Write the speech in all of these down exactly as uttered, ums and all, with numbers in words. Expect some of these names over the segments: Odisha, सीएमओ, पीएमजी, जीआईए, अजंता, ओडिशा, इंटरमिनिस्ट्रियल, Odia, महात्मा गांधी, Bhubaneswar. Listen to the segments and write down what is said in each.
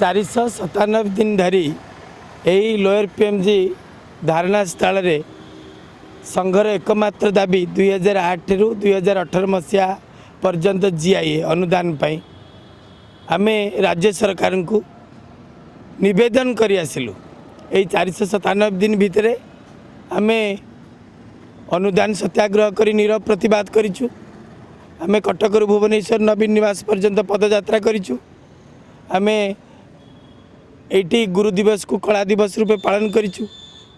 चार सौ सतानबे दिन धरी यही लोअर पीएमजी धारणा स्थल में संघर एकमात्र दाबी दुई हजार आठ रु दुई हजार अठर मसीहा पर्यंत जीआईए अनुदान पाई आमे राज्य सरकार को निवेदन कर आसिलु। यही चार सौ सतानबे दिन भितर आमे अनुदान सत्याग्रह कर नीरव प्रतिवाद करूँ। आम कटक भुवनेश्वर नवीन निवास पर्यंत पदयात्रा करूँ। आम ये गुरु दिवस को कला दिवस रूपे पालन करूँ।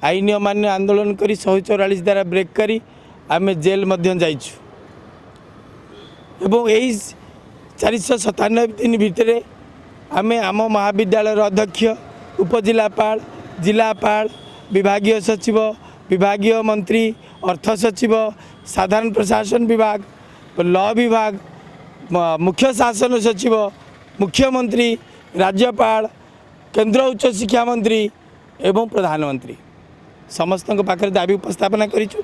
आईन अमान्य आंदोलन कर शहे चौरालीस धारा ब्रेक कर आम जेल जाइं। यही चार सौ सतानबे दिन भितर आम आम महाविद्यालय अध्यक्ष उपजिलापाल जिलापाल विभागीय सचिव विभागीय मंत्री अर्थ सचिव साधारण प्रशासन विभाग लॉ विभाग मुख्य शासन सचिव मुख्यमंत्री राज्यपाल केन्द्र उच्च शिक्षा मंत्री एवं प्रधानमंत्री समस्त पाखे दाबी उपस्थापना करूँ।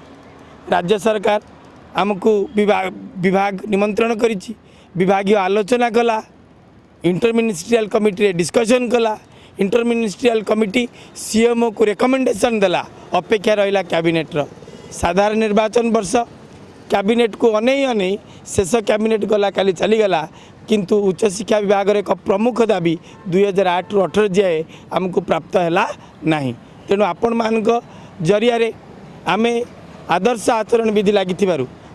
राज्य सरकार आमको विभाग विभाग निमंत्रण करी विभागीय आलोचना कला इंटरमिनिस्ट्रियल कमिटी डिस्कशन कला इंटरमिनिस्ट्रियल कमिटी सीएमओ को रेकमेंडेशन देला। अपेक्षा रहा कैबिनेटर साधारण निर्वाचन वर्ष कैबिनेट को अनेई अनेई शेष कैबिनेट गला काली चलीगला किंतु उच्च शिक्षा विभाग एक प्रमुख दाबी दुई हजार आठ रु अठर जाए आमको प्राप्त हैला नाही। तेणु आपण मान जरिया आमे आदर्श आचरण विधि लगी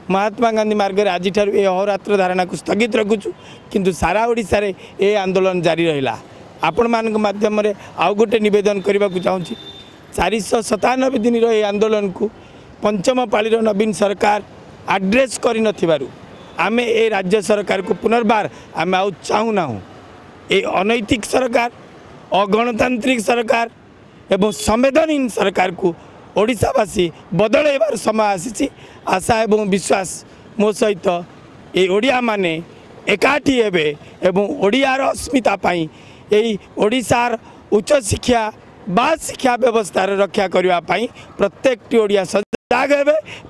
महात्मा गांधी मार्ग आज अहोरात्र धारणा को स्थगित रखुचु किंतु सारा ओडिशा रे ए आंदोलन जारी रहिला। आपण मान माध्यम रे आउ गोटे निवेदन करने को चाहूँगी। चार सौ सतानबे दिन रो ए आंदोलन को पंचम पाळीर नवीन सरकार एड्रेस करि नथिबारु आमे ए राज्य सरकार को पुनर्बार आम आउ चाहूना ए अनैतिक सरकार अगणतांत्रिक सरकार एवं संवेदनहीन सरकार को ओडिशावासी बदलैबार समय आसीछि। आशा एवं विश्वास मो सहित ए ओडिया माने एकाठी हेबे एवं ओडियार अस्मिता पाई एई ओडिशार उच्च शिक्षा बा शिक्षा व्यवस्था रक्षा करबा पाई प्रत्येकटी ओडिया आगे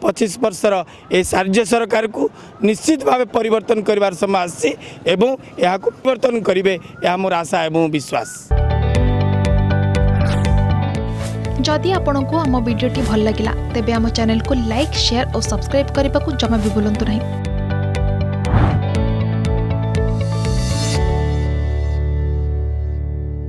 पच्चीस वर्षर ए राज्य सरकार को निश्चित भाव परिवर्तन कर समय आसी एवं यह परिवर्तन करेंगे यह मोर आशा एवं विश्वास। जदि आपंक आम भिडी भल लगा तेब आम चैनल को लाइक शेयर और सब्सक्राइब करने को जमा भी भूलु ना।